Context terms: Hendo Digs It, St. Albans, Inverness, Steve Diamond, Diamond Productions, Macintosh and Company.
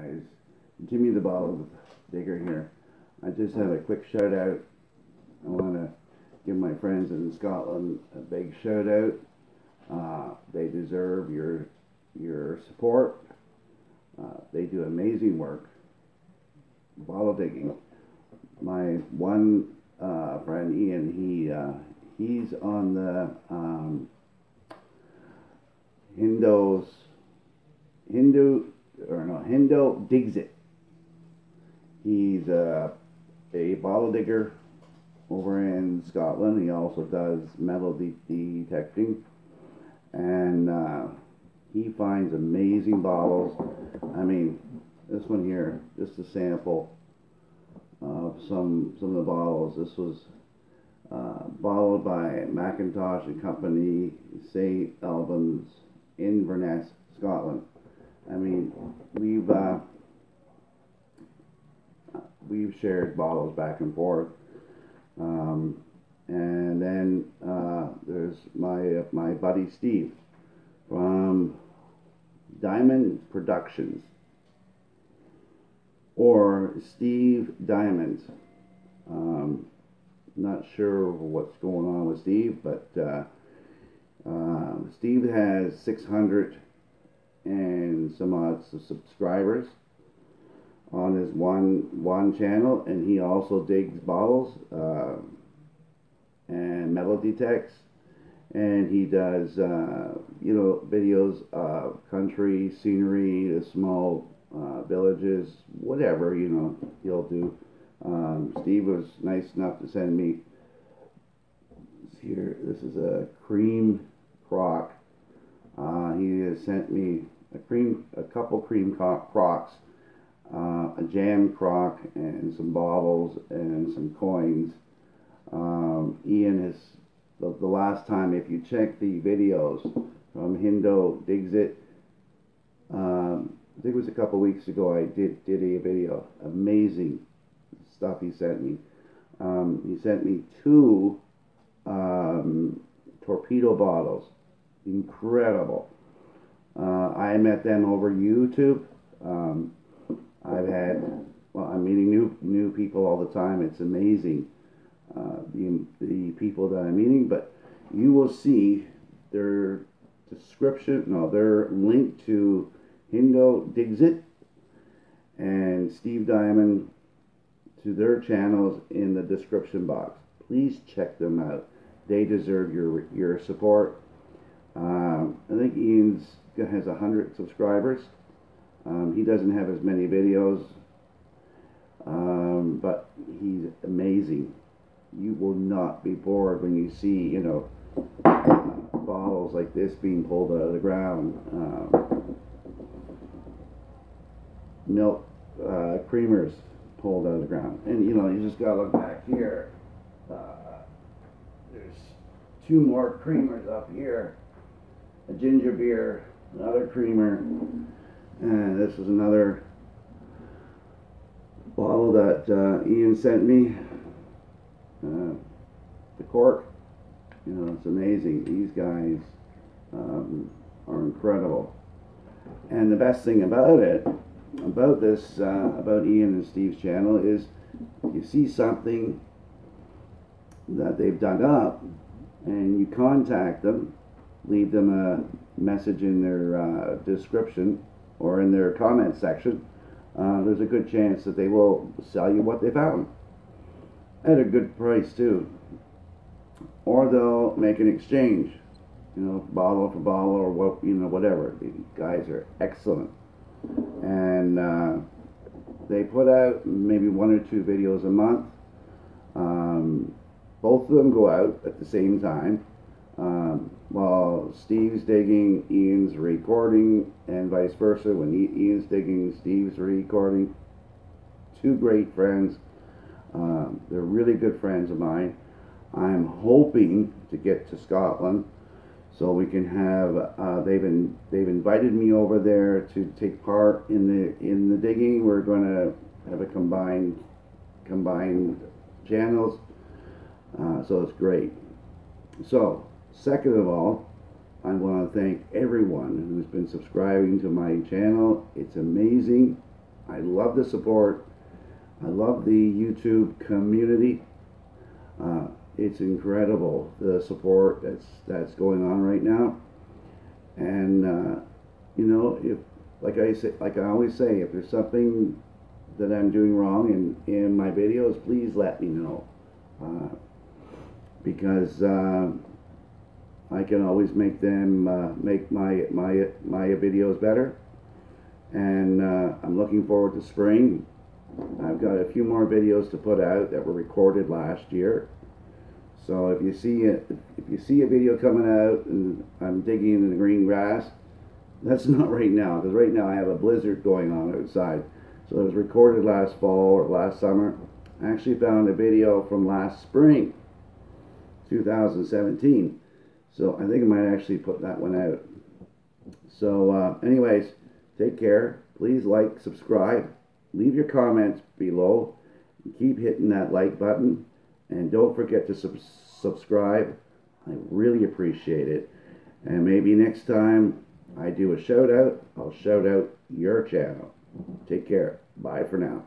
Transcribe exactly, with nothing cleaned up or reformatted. guys. Give me the bottle of digger here. I just have a quick shout out. I want to give my friends in Scotland a big shout out. Uh, they deserve your your support. Uh, they do amazing work. Bottle digging. My one uh, friend Ian, he uh, he's on the um, Hendo's Hendo or no Hendo Digs It. He's uh, a bottle digger over in Scotland. He also does metal de detecting, and uh, he finds amazing bottles. I mean, this one here, just a sample of some some of the bottles. This was uh, bottled by Macintosh and Company, Saint Albans, Inverness, Scotland. I mean, we've uh, we've shared bottles back and forth. Um, and then uh, there's my uh, my buddy Steve from Diamond Productions, or Steve Diamond. Um, not sure what's going on with Steve, but uh, uh, Steve has six hundred and some odd subscribers on his one one channel, and he also digs bottles uh, and metal detects, and he does uh, you know, videos of country scenery, small uh, villages, whatever, you know, he'll do. um, Steve was nice enough to send me here, this is a cream crock. Uh, he has sent me a cream a couple cream crocks, Uh, a jam crock, and some bottles and some coins. Um, Ian has, the, the last time, if you check the videos from Hendo Digs It, um, I think it was a couple weeks ago, I did, did a video. Amazing stuff he sent me. Um, he sent me two um, torpedo bottles. Incredible. Uh, I met them over YouTube. Um, I've had, well, I'm meeting new new people all the time. It's amazing uh, the, the people that I'm meeting, but you will see their description, no, their link to Hendo Digs It and Steve Diamond, to their channels, in the description box. Please check them out. They deserve your, your support. Um, I think Ian's has one hundred subscribers. Um, he doesn't have as many videos, um, but he's amazing. You will not be bored when you see, you know, bottles like this being pulled out of the ground. Um, milk uh, creamers pulled out of the ground. And, you know, you just got to look back here. Uh, there's two more creamers up here. A ginger beer, another creamer. And this is another bottle that uh, Ian sent me. Uh, the cork, you know, it's amazing. These guys um, are incredible. And the best thing about it, about this, uh, about Ian and Steve's channel, is you see something that they've dug up, and you contact them, leave them a message in their uh, description, or in their comment section. Uh, there's a good chance that they will sell you what they found at a good price too, or they'll make an exchange, you know, bottle for bottle, or what, you know, whatever. These guys are excellent, and uh, they put out maybe one or two videos a month. Um, both of them go out at the same time. Um, while Steve's digging, Ian's recording, and vice versa. When Ian's digging, Steve's recording. Two great friends. Um, they're really good friends of mine. I'm hoping to get to Scotland so we can have. Uh, they've been they've invited me over there to take part in the in the digging. We're going to have a combined combined channels, uh, so it's great. So. Second of all, I want to thank everyone who's been subscribing to my channel. It's amazing. I love the support. I love the YouTube community. Uh, it's incredible, the support that's that's going on right now. And uh, you know, if like I say, like I always say, if there's something that I'm doing wrong in in my videos, please let me know, uh, because uh, I can always make them uh, make my my my videos better. And uh, I'm looking forward to spring. I've got a few more videos to put out that were recorded last year. So if you see a, if you see a video coming out and I'm digging in the green grass, that's not right now, because right now I have a blizzard going on outside. So it was recorded last fall or last summer. I actually found a video from last spring, two thousand seventeen. So I think I might actually put that one out. So uh, anyways, take care. Please like, subscribe, leave your comments below, and keep hitting that like button. And don't forget to sub subscribe. I really appreciate it. And maybe next time I do a shout out, I'll shout out your channel. Take care. Bye for now.